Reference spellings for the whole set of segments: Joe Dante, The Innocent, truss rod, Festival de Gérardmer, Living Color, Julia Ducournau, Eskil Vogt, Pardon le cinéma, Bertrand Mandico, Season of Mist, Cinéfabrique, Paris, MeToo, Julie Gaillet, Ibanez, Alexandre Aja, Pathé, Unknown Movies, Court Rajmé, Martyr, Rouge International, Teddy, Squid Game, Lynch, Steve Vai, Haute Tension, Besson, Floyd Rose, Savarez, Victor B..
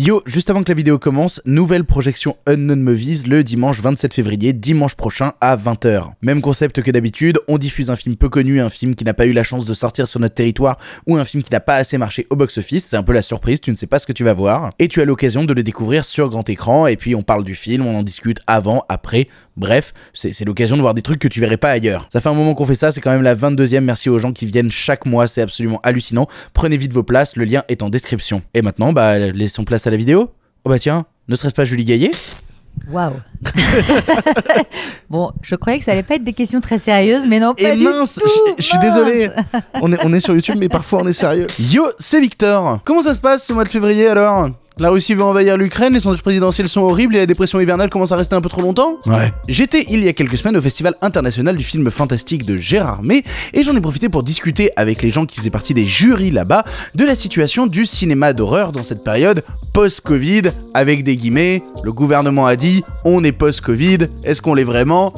Yo, juste avant que la vidéo commence, nouvelle projection Unknown Movies le dimanche 27 février, dimanche prochain à 20 h. Même concept que d'habitude, on diffuse un film peu connu, un film qui n'a pas eu la chance de sortir sur notre territoire ou un film qui n'a pas assez marché au box-office, c'est un peu la surprise, tu ne sais pas ce que tu vas voir, et tu as l'occasion de le découvrir sur grand écran, et puis on parle du film, on en discute avant, après, bref, c'est l'occasion de voir des trucs que tu verrais pas ailleurs. Ça fait un moment qu'on fait ça, c'est quand même la 22e, merci aux gens qui viennent chaque mois, c'est absolument hallucinant, prenez vite vos places, le lien est en description. Et maintenant, bah laissons place à la vidéo. Oh bah tiens, ne serait-ce pas Julie Gaillet? Waouh. Bon, je croyais que ça allait pas être des questions très sérieuses, mais non, pas du tout. Et mince, je suis désolé. On est sur YouTube, mais parfois on est sérieux. Yo, c'est Victor. Comment ça se passe ce mois de février alors? La Russie veut envahir l'Ukraine, les sondages présidentiels sont horribles et la dépression hivernale commence à rester un peu trop longtemps? Ouais. J'étais il y a quelques semaines au Festival international du film fantastique de Gérardmer et j'en ai profité pour discuter avec les gens qui faisaient partie des jurys là-bas de la situation du cinéma d'horreur dans cette période post-Covid, avec des guillemets. Le gouvernement a dit « on est post-Covid, est-ce qu'on l'est vraiment ?»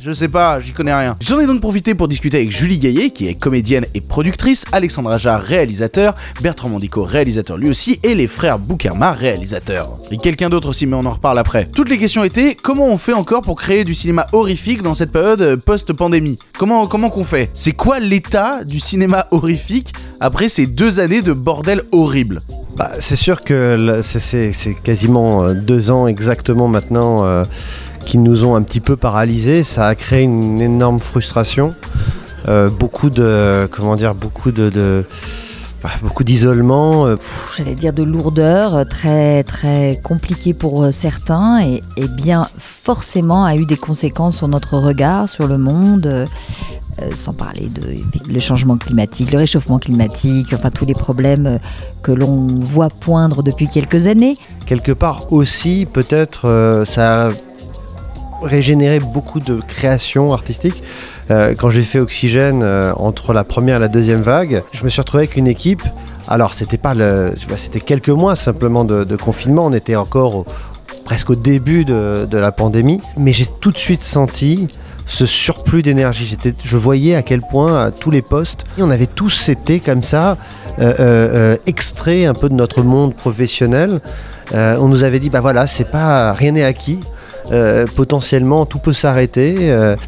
Je sais pas, j'y connais rien. J'en ai donc profité pour discuter avec Julie Gaillet, qui est comédienne et productrice, Alexandre Aja, réalisateur, Bertrand Mandico, réalisateur lui aussi, et les frères Boukerma, réalisateurs. Et quelqu'un d'autre aussi, mais on en reparle après. Toutes les questions étaient, comment on fait encore pour créer du cinéma horrifique dans cette période post-pandémie? Comment qu'on fait? C'est quoi l'état du cinéma horrifique après ces 2 années de bordel horrible? Bah, c'est sûr que c'est quasiment 2 ans exactement maintenant qui nous ont un petit peu paralysés. Ça a créé une énorme frustration, beaucoup de, comment dire, beaucoup d'isolement. J'allais dire de lourdeur, très très compliqué pour certains, et bien forcément a eu des conséquences sur notre regard, sur le monde, sans parler de le changement climatique, le réchauffement climatique, enfin tous les problèmes que l'on voit poindre depuis quelques années. Quelque part aussi, peut-être, ça a régénérer beaucoup de créations artistiques. Quand j'ai fait Oxygène, entre la première et la deuxième vague, je me suis retrouvé avec une équipe. Alors c'était quelques mois simplement de confinement, on était encore presque au début de la pandémie, mais j'ai tout de suite senti ce surplus d'énergie. Je voyais à quel point, à tous les postes, on avait tous été comme ça, extraits un peu de notre monde professionnel. On nous avait dit, bah voilà, c'est pas, rien n'est acquis. Potentiellement tout peut s'arrêter.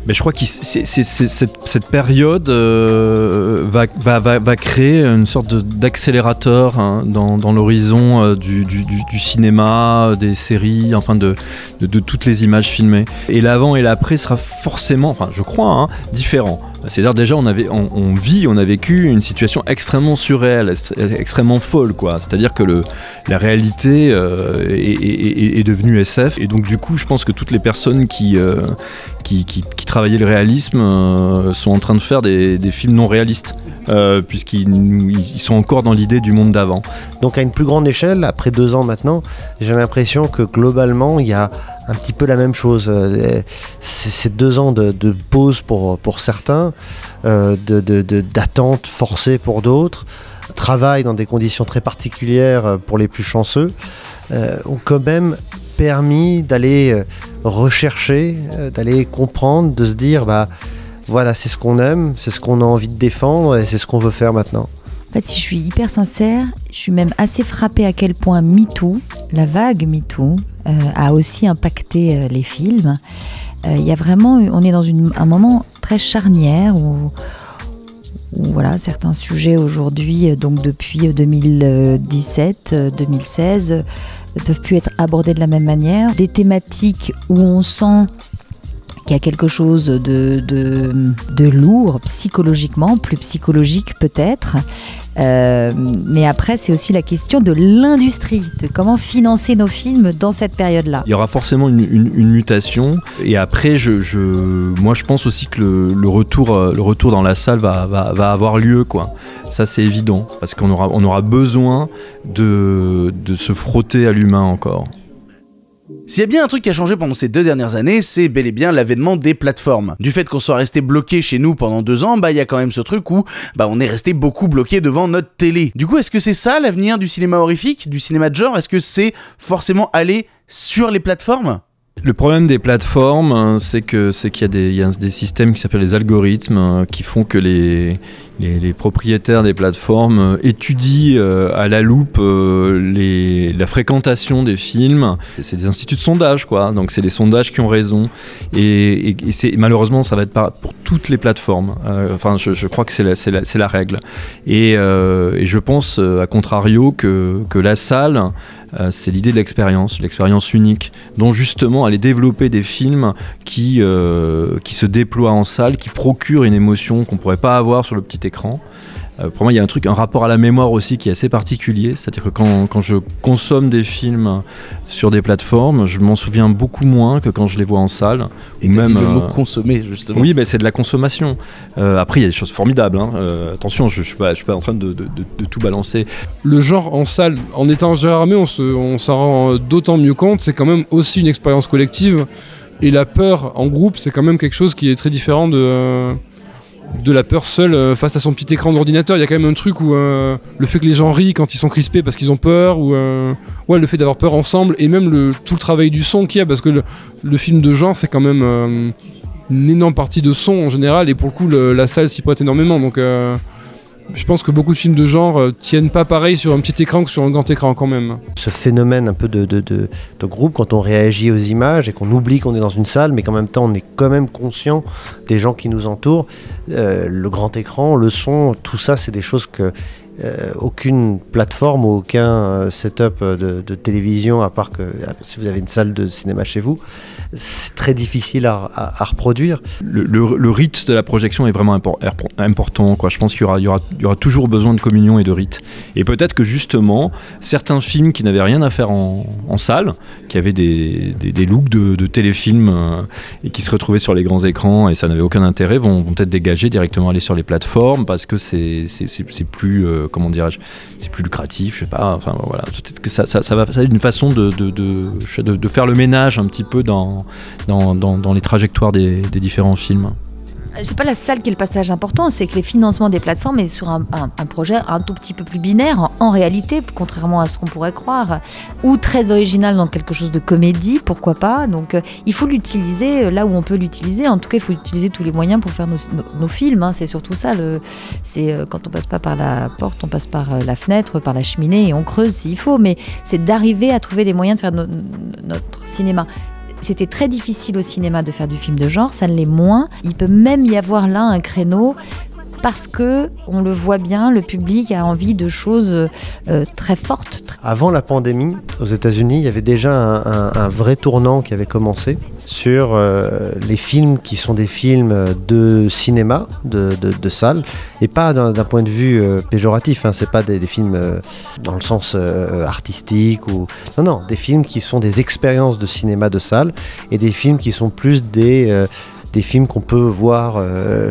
Mais je crois que cette période va créer une sorte d'accélérateur, hein, dans l'horizon du cinéma, des séries, enfin de toutes les images filmées. Et l'avant et l'après sera forcément, enfin je crois, hein, différent. C'est-à-dire déjà on a vécu une situation extrêmement surréelle, extrêmement folle quoi. C'est-à-dire que la réalité est devenue SF, et donc du coup je pense que toutes les personnes qui travaillaient le réalisme sont en train de faire des films non réalistes, puisqu'ils sont encore dans l'idée du monde d'avant. Donc à une plus grande échelle, après 2 ans maintenant, j'ai l'impression que globalement il y a un petit peu la même chose. Ces 2 ans de pause pour certains, d'attente forcée pour d'autres, travail dans des conditions très particulières pour les plus chanceux, ont quand même permis d'aller rechercher, d'aller comprendre, de se dire bah voilà, c'est ce qu'on aime, c'est ce qu'on a envie de défendre et c'est ce qu'on veut faire maintenant. En fait, si je suis hyper sincère, je suis même assez frappée à quel point MeToo, la vague MeToo, a aussi impacté les films. Il y a vraiment, on est dans un moment très charnière où voilà, certains sujets aujourd'hui, donc depuis 2017, 2016, ne peuvent plus être abordés de la même manière. Des thématiques où on sent qu'il y a quelque chose de lourd psychologiquement, plus psychologique peut-être. Mais après, c'est aussi la question de l'industrie, de comment financer nos films dans cette période-là. Il y aura forcément une mutation, et après, moi je pense aussi que le retour dans la salle va avoir lieu, quoi. Ça c'est évident, parce qu'on aura besoin de se frotter à l'humain encore. S'il y a bien un truc qui a changé pendant ces 2 dernières années, c'est bel et bien l'avènement des plateformes. Du fait qu'on soit resté bloqué chez nous pendant 2 ans, bah il y a quand même ce truc où bah on est resté beaucoup bloqué devant notre télé. Du coup, est-ce que c'est ça l'avenir du cinéma horrifique, du cinéma de genre? Est-ce que c'est forcément aller sur les plateformes? Le problème des plateformes, c'est qu'il y a des systèmes qui s'appellent les algorithmes, qui font que les propriétaires des plateformes étudient à la loupe la fréquentation des films. C'est des instituts de sondage, quoi. Donc c'est les sondages qui ont raison. Et malheureusement, ça va être pareil pour toutes les plateformes. Enfin, je crois que c'est la règle. Et je pense, à contrario, que la salle, c'est l'idée de l'expérience unique, dont justement aller développer des films qui se déploient en salle, qui procurent une émotion qu'on ne pourrait pas avoir sur le petit écran. Pour moi, il y a un rapport à la mémoire aussi qui est assez particulier, c'est-à-dire que quand je consomme des films sur des plateformes, je m'en souviens beaucoup moins que quand je les vois en salle. Et même le mot consommer, justement. Oui, mais c'est de la consommation. Après, il y a des choses formidables, hein. Attention, je ne suis pas en train de tout balancer. Le genre en salle, en étant Gérardmer, on s'en rend d'autant mieux compte, c'est quand même aussi une expérience collective, et la peur en groupe, c'est quand même quelque chose qui est très différent de la peur seule face à son petit écran d'ordinateur. Il y a quand même un truc où le fait que les gens rient quand ils sont crispés parce qu'ils ont peur, ou ouais, le fait d'avoir peur ensemble, et même tout le travail du son qu'il y a, parce que le film de genre, c'est quand même une énorme partie de son en général, et pour le coup la salle s'y prête énormément, donc je pense que beaucoup de films de genre tiennent pas pareil sur un petit écran que sur un grand écran quand même. Ce phénomène un peu de groupe, quand on réagit aux images et qu'on oublie qu'on est dans une salle, mais qu'en même temps on est quand même conscient des gens qui nous entourent, le grand écran, le son, tout ça, c'est des choses que aucune plateforme, aucun setup de télévision, à part que si vous avez une salle de cinéma chez vous, c'est très difficile à reproduire. Le rite de la projection est vraiment important, quoi. Je pense qu'il y aura toujours besoin de communion et de rite. Et peut-être que justement, certains films qui n'avaient rien à faire en salle, qui avaient des looks de téléfilms et qui se retrouvaient sur les grands écrans et ça n'avait aucun intérêt, vont peut-être dégager, directement aller sur les plateformes, parce que c'est plus... comment dirais-je, c'est plus lucratif, je sais pas, enfin voilà, peut-être que ça va être une façon de faire le ménage un petit peu dans les trajectoires des différents films. C'est pas la salle qui est le passage important, c'est que les financements des plateformes est sur un projet un tout petit peu plus binaire, en réalité, contrairement à ce qu'on pourrait croire, ou très original dans quelque chose de comédie, pourquoi pas. Donc il faut l'utiliser là où on peut l'utiliser, en tout cas il faut utiliser tous les moyens pour faire nos films, hein. C'est surtout ça, quand on passe pas par la porte, on passe par la fenêtre, par la cheminée, et on creuse s'il faut, mais c'est d'arriver à trouver les moyens de faire notre cinéma. C'était très difficile au cinéma de faire du film de genre, ça ne l'est moins. Il peut même y avoir là un créneau, parce que, on le voit bien, le public a envie de choses très fortes. Avant la pandémie, aux États-Unis, il y avait déjà un vrai tournant qui avait commencé sur les films qui sont des films de cinéma, de salle, et pas d'un point de vue péjoratif, hein. C'est pas des films dans le sens artistique, ou... non, non, des films qui sont des expériences de cinéma de salle, et des films qui sont plus des films qu'on peut voir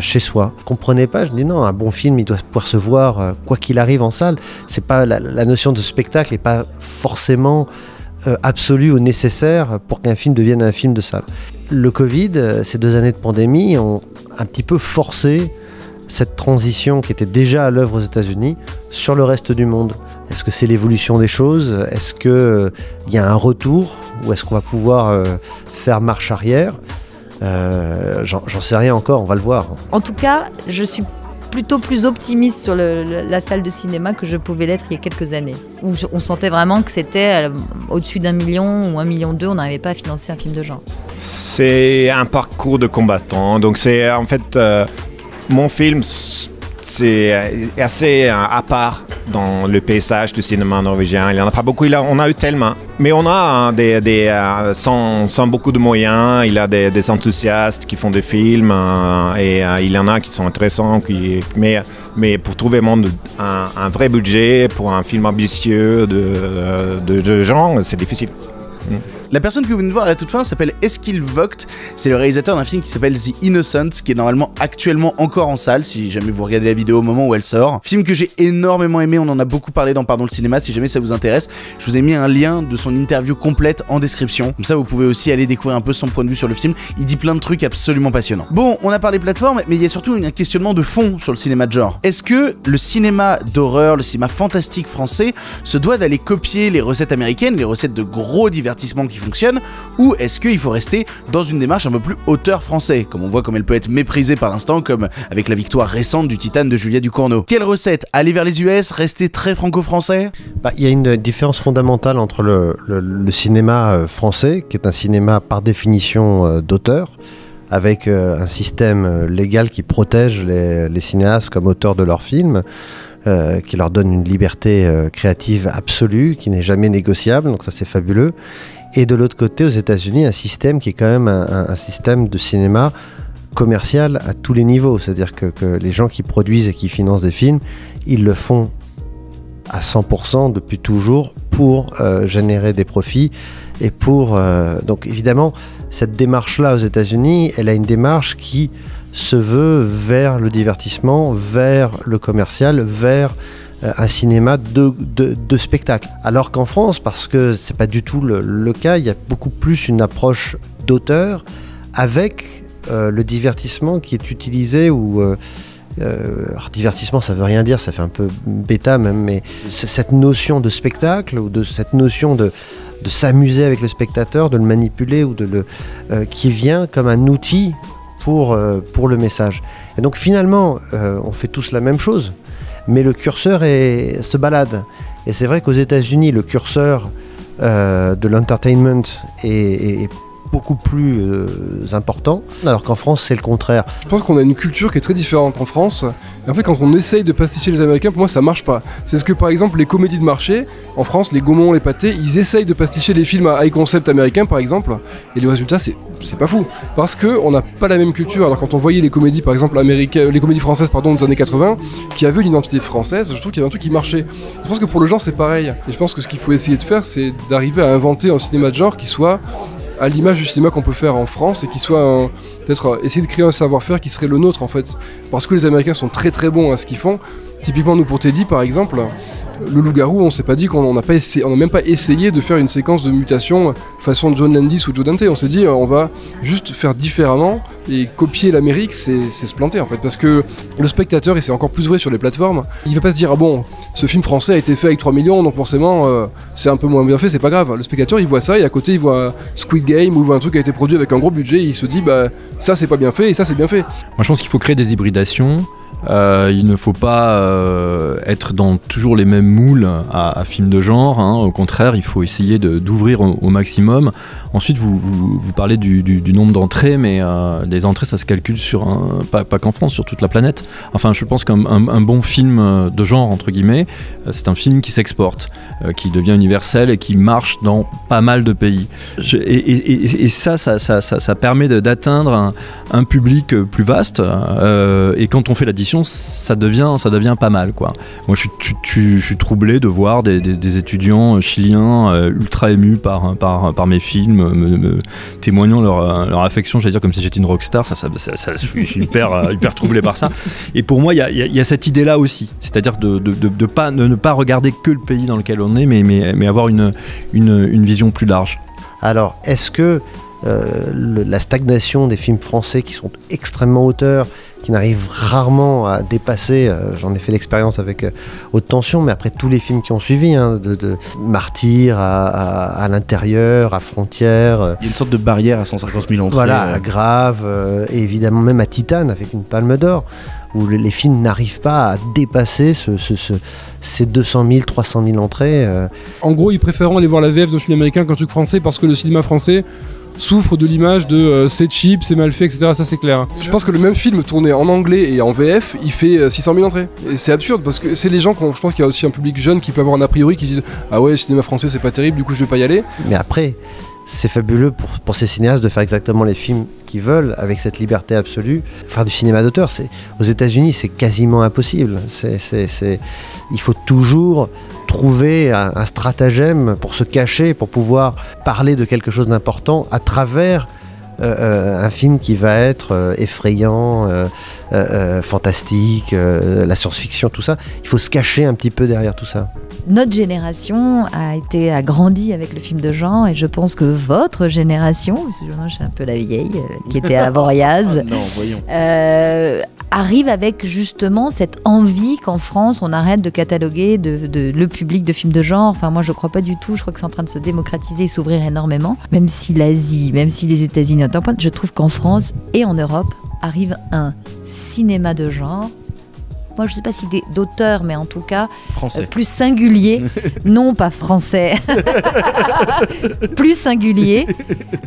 chez soi. Je ne comprenais pas, je me dis non, un bon film, il doit pouvoir se voir quoi qu'il arrive en salle. C'est pas la notion de spectacle n'est pas forcément absolue ou nécessaire pour qu'un film devienne un film de salle. Le Covid, ces 2 années de pandémie, ont un petit peu forcé cette transition qui était déjà à l'œuvre aux États-Unis sur le reste du monde. Est-ce que c'est l'évolution des choses? Est-ce qu'il y a un retour? Ou est-ce qu'on va pouvoir faire marche arrière? J'en sais rien encore, on va le voir. En tout cas, je suis plutôt plus optimiste sur la salle de cinéma que je pouvais l'être il y a quelques années, où on sentait vraiment que c'était au-dessus d'1 million ou 1,2 million, on n'arrivait pas à financer un film de genre. C'est un parcours de combattant, donc c'est en fait mon film, c'est assez à part dans le paysage du cinéma norvégien. Il n'y en a pas beaucoup, on a eu tellement. Mais on a sans beaucoup de moyens, il y a des enthousiastes qui font des films, et il y en a qui sont intéressants, mais pour trouver un vrai budget pour un film ambitieux de genre, c'est difficile. La personne que vous venez de voir à la toute fin s'appelle Eskil Vogt, c'est le réalisateur d'un film qui s'appelle The Innocent, qui est normalement actuellement encore en salle, si jamais vous regardez la vidéo au moment où elle sort. Film que j'ai énormément aimé, on en a beaucoup parlé dans Pardon le cinéma, si jamais ça vous intéresse, je vous ai mis un lien de son interview complète en description, comme ça vous pouvez aussi aller découvrir un peu son point de vue sur le film, il dit plein de trucs absolument passionnants. Bon, on a parlé plateforme, mais il y a surtout un questionnement de fond sur le cinéma de genre. Est-ce que le cinéma d'horreur, le cinéma fantastique français, se doit d'aller copier les recettes américaines, les recettes de gros divertissements qui qui fonctionne, ou est-ce qu'il faut rester dans une démarche un peu plus auteur français, comme on voit comme elle peut être méprisée par instant, comme avec la victoire récente du Titane de Julia Ducournau. Quelle recette? Aller vers les US? Rester très franco-français? Bah, y a une différence fondamentale entre le cinéma français, qui est un cinéma par définition d'auteur, avec un système légal qui protège les cinéastes comme auteurs de leurs films, qui leur donne une liberté créative absolue, qui n'est jamais négociable, donc ça c'est fabuleux. Et de l'autre côté, aux États-Unis, un système qui est quand même un système de cinéma commercial à tous les niveaux, c'est-à-dire que les gens qui produisent et qui financent des films, ils le font à 100% depuis toujours pour générer des profits et pour... donc évidemment, cette démarche-là aux États-Unis, elle a une démarche qui se veut vers le divertissement, vers le commercial, vers un cinéma de spectacle. Alors qu'en France, parce que c'est pas du tout le cas, il y a beaucoup plus une approche d'auteur avec le divertissement qui est utilisé ou... alors, divertissement, ça veut rien dire, ça fait un peu bêta même, mais cette notion de spectacle ou de cette notion de s'amuser avec le spectateur, de le manipuler ou de le qui vient comme un outil pour le message. Et donc finalement, on fait tous la même chose, mais le curseur se balade. Et c'est vrai qu'aux États-Unis, le curseur de l'entertainment est beaucoup plus important, alors qu'en France c'est le contraire. Je pense qu'on a une culture qui est très différente en France, et en fait quand on essaye de pasticher les Américains, pour moi ça marche pas. C'est ce que par exemple les comédies de marché, en France, les Gaumont, les Pathé, ils essayent de pasticher les films à high concept américains par exemple, et le résultat c'est pas fou, parce qu'on n'a pas la même culture. Alors quand on voyait les comédies par exemple américaines, les comédies françaises pardon des années 80, qui avaient une identité française, je trouve qu'il y avait un truc qui marchait. Je pense que pour le genre c'est pareil, et je pense que ce qu'il faut essayer de faire, c'est d'arriver à inventer un cinéma de genre qui soit à l'image du cinéma qu'on peut faire en France et qui soit peut-être essayer de créer un savoir-faire qui serait le nôtre en fait, parce que les Américains sont très très bons à ce qu'ils font. Typiquement nous pour Teddy par exemple, le loup-garou, on s'est pas dit qu'on n'a même pas essayé de faire une séquence de mutation façon John Landis ou Joe Dante. On s'est dit on va juste faire différemment et copier l'Amérique, c'est se planter en fait, parce que le spectateur, et c'est encore plus vrai sur les plateformes, il va pas se dire ah bon, ce film français a été fait avec 3 millions donc forcément c'est un peu moins bien fait, c'est pas grave. Le spectateur il voit ça et à côté il voit Squid Game ou il voit un truc qui a été produit avec un gros budget et il se dit bah ça c'est pas bien fait et ça c'est bien fait. Moi je pense qu'il faut créer des hybridations. Il ne faut pas être dans toujours les mêmes moules à films de genre, hein. Au contraire, il faut essayer d'ouvrir au maximum. Ensuite, vous parlez du nombre d'entrées, mais les entrées, ça se calcule sur pas qu'en France, sur toute la planète. Enfin, je pense qu'un bon film de genre, entre guillemets, c'est un film qui s'exporte, qui devient universel et qui marche dans pas mal de pays. Ça permet d'atteindre un public plus vaste. Et quand on fait la différence, ça devient pas mal quoi. Moi je suis troublé de voir des étudiants chiliens ultra émus par mes films, me témoignant leur affection, j'allais dire comme si j'étais une rockstar. Ça je suis hyper troublé par ça. Et pour moi il y a cette idée là aussi, c'est-à-dire de ne pas regarder que le pays dans lequel on est, mais avoir une vision plus large. Alors est-ce que la stagnation des films français qui sont extrêmement auteurs, qui n'arrivent rarement à dépasser, j'en ai fait l'expérience avec Haute Tension, mais après tous les films qui ont suivi, hein, de Martyr à l'intérieur, à Frontières. Il y a une sorte de barrière à 150 000 entrées. Voilà, à Grave, et évidemment même à Titane avec une palme d'or, où les films n'arrivent pas à dépasser ces 200 000, 300 000 entrées. En gros, ils préfèrent aller voir la VF d'un film américain qu'un truc français, parce que le cinéma français souffre de l'image de c'est cheap, c'est mal fait, etc. Ça c'est clair. Je pense que le même film tourné en anglais et en VF, il fait 600 000 entrées. Et c'est absurde parce que c'est les gens, je pense qu'il y a aussi un public jeune qui peut avoir un a priori qui disent ah ouais, le cinéma français c'est pas terrible, du coup je vais pas y aller. Mais après, c'est fabuleux pour ces cinéastes de faire exactement les films qu'ils veulent avec cette liberté absolue. Faire du cinéma d'auteur, aux États-Unis c'est quasiment impossible. Il faut toujours trouver un stratagème pour se cacher, pour pouvoir parler de quelque chose d'important à travers un film qui va être effrayant, fantastique, la science-fiction, tout ça. Il faut se cacher un petit peu derrière tout ça. Notre génération a grandi avec le film de genre, et je pense que votre génération, parce que moi je suis un peu la vieille, qui était à Voriaz, arrive avec justement cette envie qu'en France on arrête de cataloguer le public de films de genre. Enfin moi je crois pas du tout, je crois que c'est en train de se démocratiser et s'ouvrir énormément, même si l'Asie, même si les États-Unis, je trouve qu'en France et en Europe arrive un cinéma de genre, moi je sais pas si d'auteur, mais en tout cas français. Plus singulier, non pas français, plus singulier,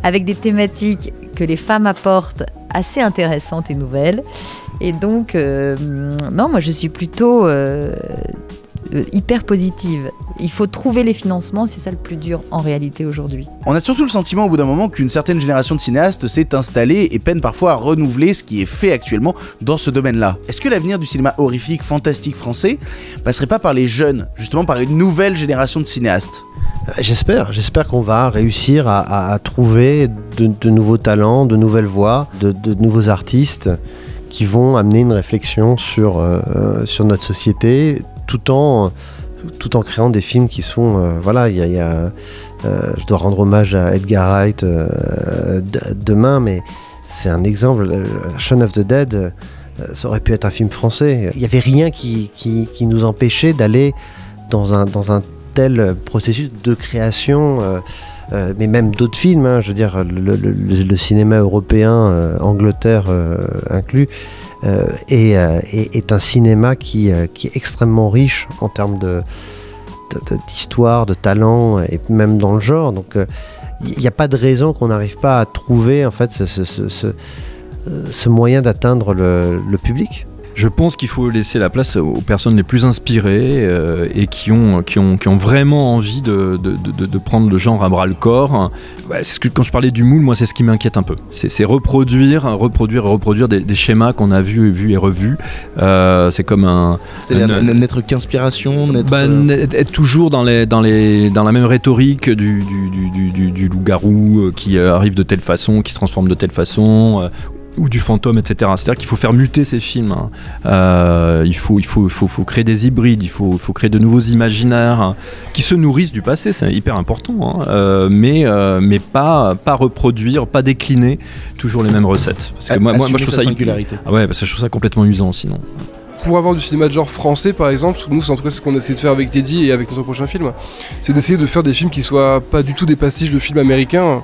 avec des thématiques que les femmes apportent assez intéressantes et nouvelles. Et donc, non, moi je suis plutôt hyper positive. Il faut trouver les financements, c'est ça le plus dur en réalité aujourd'hui. On a surtout le sentiment au bout d'un moment qu'une certaine génération de cinéastes s'est installée et peine parfois à renouveler ce qui est fait actuellement dans ce domaine-là. Est-ce que l'avenir du cinéma horrifique, fantastique français passerait pas par les jeunes, justement par une nouvelle génération de cinéastes? J'espère qu'on va réussir à trouver de nouveaux talents, de nouvelles voix, de nouveaux artistes qui vont amener une réflexion sur notre société, tout en créant des films qui sont... voilà, je dois rendre hommage à Edgar Wright demain, mais c'est un exemple. Shaun of the Dead, ça aurait pu être un film français. Il n'y avait rien qui nous empêchait d'aller dans un tel processus de création, mais même d'autres films, hein, je veux dire, le cinéma européen, Angleterre inclus, est un cinéma qui est extrêmement riche en termes d'histoire, de talent, et même dans le genre. Donc il n'y a pas de raison qu'on n'arrive pas à trouver en fait ce moyen d'atteindre le public. Je pense qu'il faut laisser la place aux personnes les plus inspirées et qui ont vraiment envie de prendre le genre à bras-le-corps. Ouais, quand je parlais du moule, moi c'est ce qui m'inquiète un peu. C'est reproduire des schémas qu'on a vus et revus. C'est comme un... C'est-à-dire n'être qu'inspiration, être toujours dans la même rhétorique du loup-garou qui arrive de telle façon, qui se transforme de telle façon... ou du fantôme, etc. C'est-à-dire qu'il faut faire muter ces films. Il faut créer des hybrides, il faut créer de nouveaux imaginaires qui se nourrissent du passé, c'est hyper important, hein. Mais pas reproduire, pas décliner toujours les mêmes recettes. Parce que moi je trouve ça singularité. Ah ouais, parce que je trouve ça complètement usant sinon. Pour avoir du cinéma de genre français par exemple, nous c'est en tout cas ce qu'on essaie de faire avec Teddy et avec notre prochain film, c'est d'essayer de faire des films qui soient pas du tout des pastiches de films américains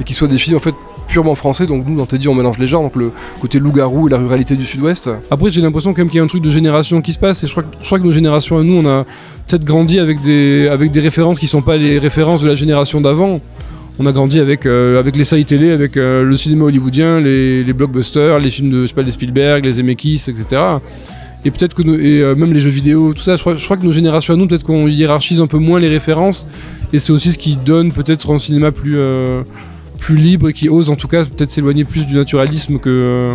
et qui soient des films en fait purement français. Donc nous dans Teddy on mélange les genres, donc le côté loup-garou et la ruralité du sud-ouest. Après j'ai l'impression quand même qu'il y a un truc de génération qui se passe, et je crois que nos générations à nous, on a peut-être grandi avec des références qui sont pas les références de la génération d'avant. On a grandi avec les séries télé, avec le cinéma hollywoodien, les blockbusters, les films de, je sais pas, les Spielberg, les Zemeckis, etc. Et peut-être que même les jeux vidéo, tout ça, je crois que nos générations à nous, peut-être qu'on hiérarchise un peu moins les références, et c'est aussi ce qui donne peut-être un cinéma plus libre et qui ose en tout cas peut-être s'éloigner plus du naturalisme que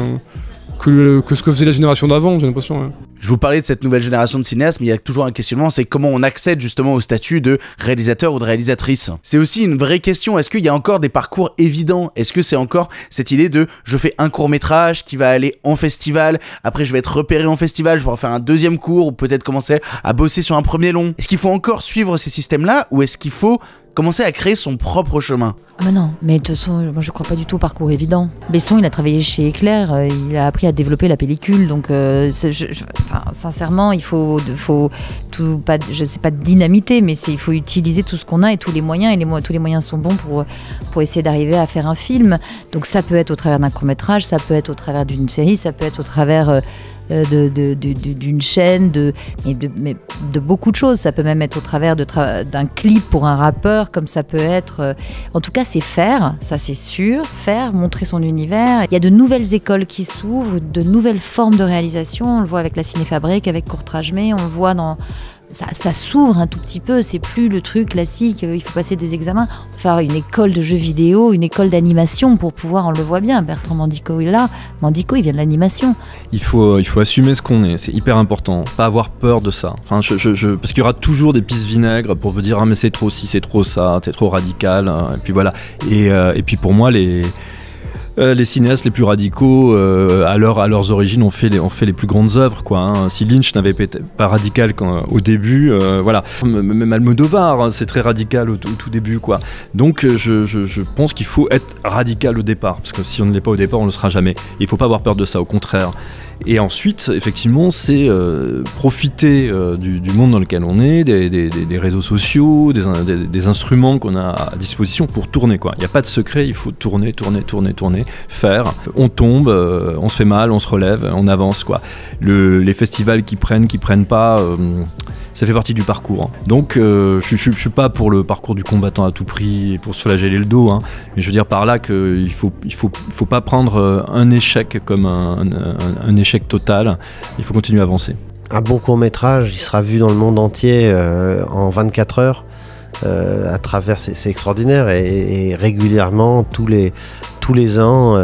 ce que faisait la génération d'avant, j'ai l'impression. Ouais. Je vous parlais de cette nouvelle génération de cinéastes, mais il y a toujours un questionnement, c'est comment on accède justement au statut de réalisateur ou de réalisatrice. C'est aussi une vraie question, est-ce qu'il y a encore des parcours évidents? Est-ce que c'est encore cette idée de je fais un court-métrage qui va aller en festival, après je vais être repéré en festival, je vais en faire un deuxième court, ou peut-être commencer à bosser sur un premier long? Est-ce qu'il faut encore suivre ces systèmes-là, ou est-ce qu'il faut commencer à créer son propre chemin? Ah mais non, mais de toute façon, moi je crois pas du tout au parcours évident. Besson, il a travaillé chez Eclair, il a appris à développer la pellicule, donc enfin, sincèrement, il faut tout, pas, je sais pas, dynamiter, mais il faut utiliser tout ce qu'on a et tous les moyens, et tous les moyens sont bons pour essayer d'arriver à faire un film. Donc ça peut être au travers d'un court-métrage, ça peut être au travers d'une série, ça peut être au travers... d'une chaîne, de beaucoup de choses. Ça peut même être au travers d'un clip pour un rappeur, comme ça peut être... En tout cas, c'est faire, ça c'est sûr, faire, montrer son univers. Il y a de nouvelles écoles qui s'ouvrent, de nouvelles formes de réalisation. On le voit avec la Cinéfabrique, avec Court Rajmé, on le voit dans... Ça s'ouvre un tout petit peu, c'est plus le truc classique, il faut passer des examens. Enfin, une école de jeux vidéo, une école d'animation pour pouvoir, on le voit bien, Bertrand Mandico est là, Mandico il vient de l'animation. Il faut assumer ce qu'on est, c'est hyper important, pas avoir peur de ça. Enfin, parce qu'il y aura toujours des pistes vinaigres pour vous dire ah mais c'est trop ci, c'est trop ça, c'est trop radical, et puis voilà. Et puis pour moi les cinéastes les plus radicaux, à leurs origines, ont fait les plus grandes œuvres, quoi, hein. Si Lynch n'avait pas radical au début, voilà. Même Almodovar, hein, c'est très radical au tout début, quoi. Donc je pense qu'il faut être radical au départ, parce que si on ne l'est pas au départ, on ne le sera jamais. Il ne faut pas avoir peur de ça, au contraire. Et ensuite, effectivement, c'est profiter du monde dans lequel on est, des réseaux sociaux, des instruments qu'on a à disposition pour tourner, quoi. Il n'y a pas de secret, il faut tourner, faire. On tombe, on se fait mal, on se relève, on avance, quoi. Les festivals qui prennent pas, ça fait partie du parcours, hein. Donc, je ne suis pas pour le parcours du combattant à tout prix et pour se flageller le dos, hein. Mais je veux dire par là qu'il ne faut pas prendre un échec comme un échec total, il faut continuer à avancer. Un bon court-métrage, il sera vu dans le monde entier en 24 heures, à travers, c'est extraordinaire, et régulièrement, tous les ans,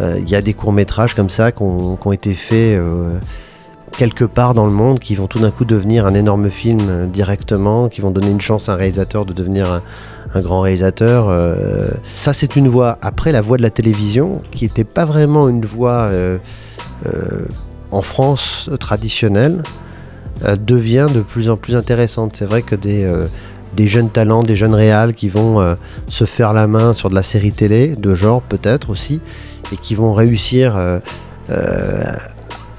y a des courts-métrages comme ça qui ont été faits quelque part dans le monde, qui vont tout d'un coup devenir un énorme film directement, qui vont donner une chance à un réalisateur de devenir un grand réalisateur. Ça, c'est une voie. Après, la voie de la télévision, qui n'était pas vraiment une voie en France traditionnelle, devient de plus en plus intéressante. C'est vrai que des jeunes talents, des jeunes réals qui vont se faire la main sur de la série télé, de genre peut-être aussi, et qui vont réussir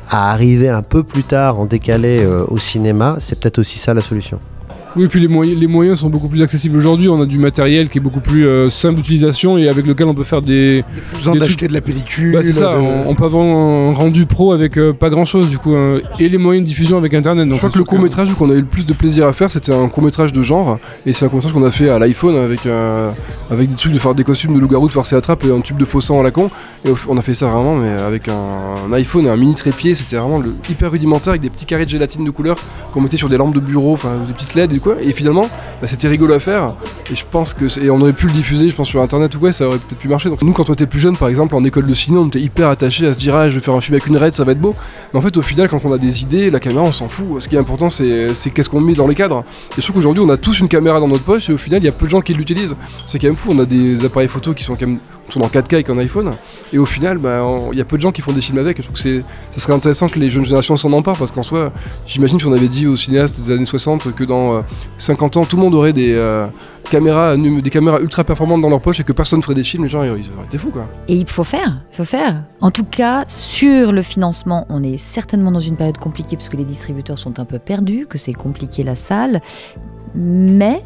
à arriver un peu plus tard en décalé au cinéma, c'est peut-être aussi ça la solution. Oui, et puis les moyens sont beaucoup plus accessibles aujourd'hui, on a du matériel qui est beaucoup plus simple d'utilisation et avec lequel on peut faire des... Besoin d'acheter de la pellicule... Bah, c'est ça, on peut avoir un rendu pro avec pas grand-chose du coup, hein, et les moyens de diffusion avec internet. Donc je crois que le court-métrage qu'on a eu le plus de plaisir à faire, c'était un court-métrage de genre, et c'est un court-métrage qu'on a fait à l'iPhone avec des trucs de faire des costumes de loup-garou, de farce et attrape et un tube de faux sang à la con, et on a fait ça vraiment mais avec un iPhone et un mini trépied, c'était vraiment hyper rudimentaire avec des petits carrés de gélatine de couleur qu'on mettait sur des lampes de bureau, enfin des petites LED. Et finalement, bah, c'était rigolo à faire et je pense que on aurait pu le diffuser, je pense, sur internet ou quoi, ça aurait peut-être pu marcher. Donc nous, quand on était plus jeune, par exemple, en école de ciné, on était hyper attaché à se dire ah, je vais faire un film avec une raide, ça va être beau. Mais en fait, au final, quand on a des idées, la caméra, on s'en fout. Ce qui est important, c'est qu'est-ce qu'on met dans le cadre. Et je trouve qu'aujourd'hui, on a tous une caméra dans notre poche et au final, il y a peu de gens qui l'utilisent. C'est quand même fou. On a des appareils photo qui sont quand même en 4K avec un iPhone et au final, bah, y a peu de gens qui font des films avec. Je trouve que ça serait intéressant que les jeunes générations s'en emparent parce qu'en soi, j'imagine si on avait dit aux cinéastes des années 60 que dans 50 ans, tout le monde aurait des caméras ultra performantes dans leur poche et que personne ferait des films, les gens ils auraient été fous, quoi. Et il faut faire, En tout cas, sur le financement, on est certainement dans une période compliquée parce que les distributeurs sont un peu perdus, que c'est compliqué la salle, mais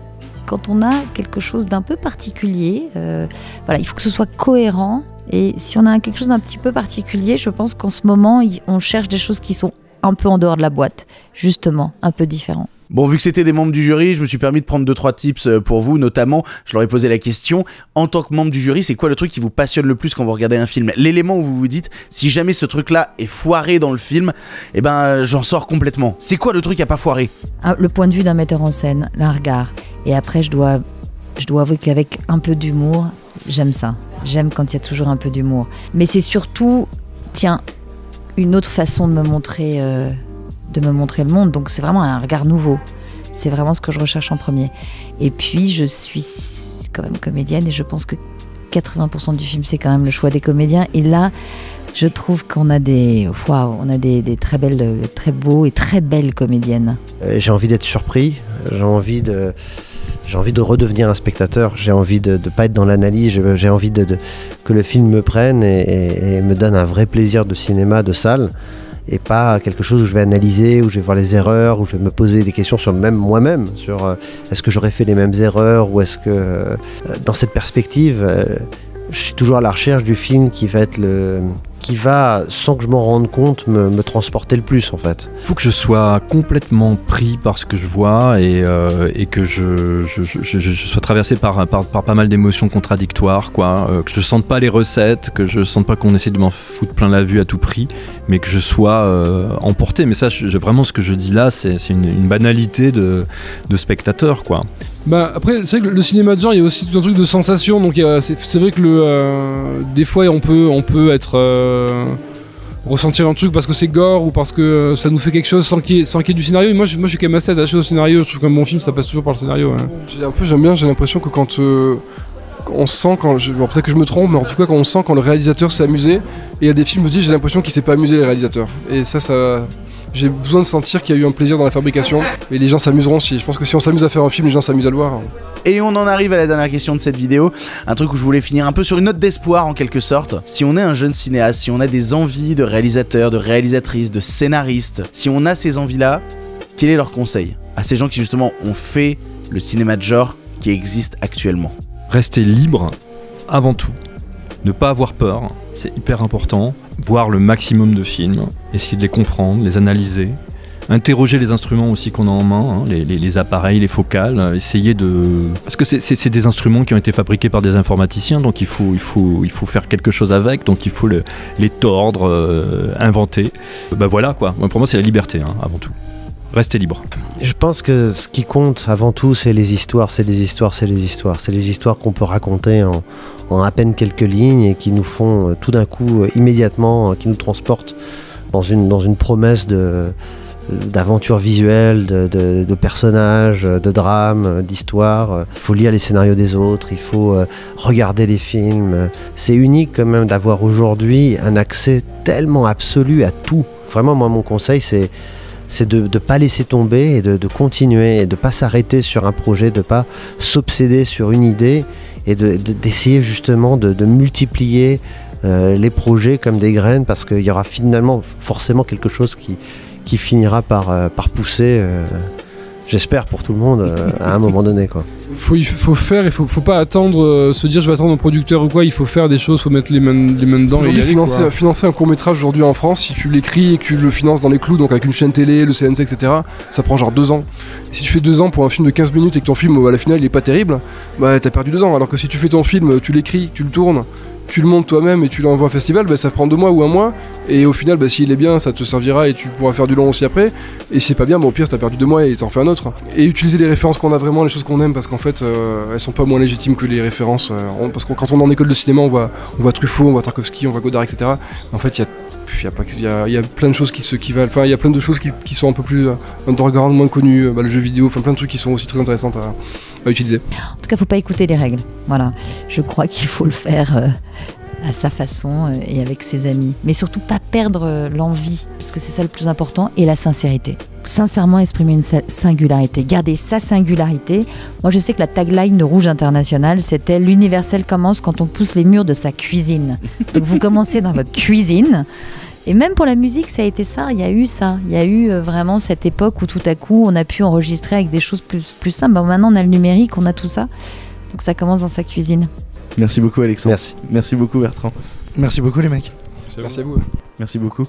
quand on a quelque chose d'un peu particulier, voilà, il faut que ce soit cohérent. Et si on a quelque chose d'un petit peu particulier, je pense qu'en ce moment, on cherche des choses qui sont un peu en dehors de la boîte, justement, un peu différents. Bon, vu que c'était des membres du jury, je me suis permis de prendre 2-3 tips pour vous, notamment, je leur ai posé la question, en tant que membre du jury, c'est quoi le truc qui vous passionne le plus quand vous regardez un film? L'élément où vous vous dites, si jamais ce truc-là est foiré dans le film, eh ben, j'en sors complètement. C'est quoi le truc à pas foirer? Le point de vue d'un metteur en scène, un regard. Et après, je dois avouer qu'avec un peu d'humour, j'aime ça. J'aime quand il y a toujours un peu d'humour. Mais c'est surtout, tiens, une autre façon de me montrer... le monde, donc c'est vraiment un regard nouveau. C'est vraiment ce que je recherche en premier. Et puis je suis quand même comédienne et je pense que 80% du film c'est quand même le choix des comédiens. Et là, je trouve qu'on a des très belles comédiennes. J'ai envie d'être surpris. J'ai envie de redevenir un spectateur. J'ai envie de ne pas être dans l'analyse. J'ai envie que le film me prenne et me donne un vrai plaisir de cinéma, de salle. Et pas quelque chose où je vais analyser, où je vais voir les erreurs, où je vais me poser des questions sur moi-même, sur est-ce que j'aurais fait les mêmes erreurs, ou est-ce que, dans cette perspective, je suis toujours à la recherche du film qui va, sans que je m'en rende compte, me transporter le plus, en fait. Il faut que je sois complètement pris par ce que je vois et que je sois traversé par pas mal d'émotions contradictoires, quoi. Que je ne sente pas les recettes, que je ne sente pas qu'on essaie de m'en foutre plein la vue à tout prix, mais que je sois emporté. Mais ça, vraiment, ce que je dis là, c'est une banalité de spectateur, quoi. Bah, après, c'est vrai que le cinéma de genre, il y a aussi tout un truc de sensation. Donc, c'est vrai que des fois, on peut être... ressentir un truc parce que c'est gore ou parce que ça nous fait quelque chose sans qu'il y ait du scénario. Et moi, je suis quand même assez attaché au scénario. Je trouve qu'un bon film, ça passe toujours par le scénario. Ouais. J'aime bien, j'ai l'impression que quand on sent, bon, peut-être que je me trompe, mais en tout cas quand on sent quand le réalisateur s'est amusé. Et il y a des films où je dis, j'ai l'impression qu'il s'est pas amusé, les réalisateurs. Et ça, J'ai besoin de sentir qu'il y a eu un plaisir dans la fabrication et les gens s'amuseront aussi. Je pense que si on s'amuse à faire un film, les gens s'amusent à le voir. Et on en arrive à la dernière question de cette vidéo, un truc où je voulais finir un peu sur une note d'espoir en quelque sorte. Si on est un jeune cinéaste, si on a des envies de réalisateur, de réalisatrice, de scénariste, si on a ces envies-là, quel est leur conseil à ces gens qui justement ont fait le cinéma de genre qui existe actuellement? Rester libre avant tout, ne pas avoir peur, c'est hyper important. Voir le maximum de films, essayer de les comprendre, les analyser, interroger les instruments aussi qu'on a en main, hein, les appareils, les focales, essayer de... Parce que c'est des instruments qui ont été fabriqués par des informaticiens, donc il faut faire quelque chose avec, donc il faut les tordre, inventer. Ben voilà quoi, pour moi c'est la liberté hein, avant tout. Restez libre. Je pense que ce qui compte avant tout, c'est les histoires, c'est les histoires, c'est les histoires. C'est les histoires qu'on peut raconter en à peine quelques lignes et qui nous font tout d'un coup, immédiatement, qui nous transportent dans une promesse d'aventure visuelle, de personnages, de drames, d'histoires. Il faut lire les scénarios des autres, il faut regarder les films. C'est unique quand même d'avoir aujourd'hui un accès tellement absolu à tout. Vraiment, moi, mon conseil, c'est de ne pas laisser tomber et de continuer, et de ne pas s'arrêter sur un projet, de ne pas s'obséder sur une idée et d'essayer justement de multiplier les projets comme des graines, parce qu'il y aura finalement forcément quelque chose qui finira par pousser, j'espère pour tout le monde, à un moment donné. Quoi. Il faut faire, il faut pas attendre, se dire je vais attendre un producteur ou quoi, il faut faire des choses, il faut mettre les mains dedans. Et financer un court-métrage aujourd'hui en France, si tu l'écris et que tu le finances dans les clous, donc avec une chaîne télé, le CNC, etc., ça prend genre 2 ans. Et si tu fais 2 ans pour un film de 15 minutes et que ton film, à la finale, il est pas terrible, bah t'as perdu 2 ans. Alors que si tu fais ton film, tu l'écris, tu le tournes, tu le montes toi-même et tu l'envoies au festival, bah, ça prend 2 mois ou 1 mois, et au final, bah, s'il est bien, ça te servira et tu pourras faire du long aussi après, et si c'est pas bien, bah, au pire, t'as perdu 2 mois et t'en fais un autre. Et utiliser les références qu'on a vraiment, les choses qu'on aime, parce qu'en fait, elles sont pas moins légitimes que les références, parce que quand on est en école de cinéma, on voit Truffaut, on voit Tarkovsky, on voit Godard, etc. En fait, il y a plein de choses qui valent, enfin, il y a plein de choses qui sont un peu plus underground, moins connues, le jeu vidéo, enfin, plein de trucs qui sont aussi très intéressantes à utiliser. En tout cas, faut pas écouter les règles. Voilà, je crois qu'il faut le faire à sa façon et avec ses amis. Mais surtout pas perdre l'envie, parce que c'est ça le plus important, et la sincérité. Sincèrement exprimer une singularité, garder sa singularité. Moi, je sais que la tagline de Rouge International, c'était « L'universel commence quand on pousse les murs de sa cuisine ». Donc, vous commencez dans votre cuisine. Et même pour la musique, ça a été ça, il y a eu ça. Il y a eu vraiment cette époque où tout à coup, on a pu enregistrer avec des choses plus simples. Bon, maintenant, on a le numérique, on a tout ça. Donc, ça commence dans sa cuisine. Merci beaucoup Alexandre. Merci. Merci beaucoup Bertrand. Merci beaucoup les mecs. Merci à vous. Merci beaucoup.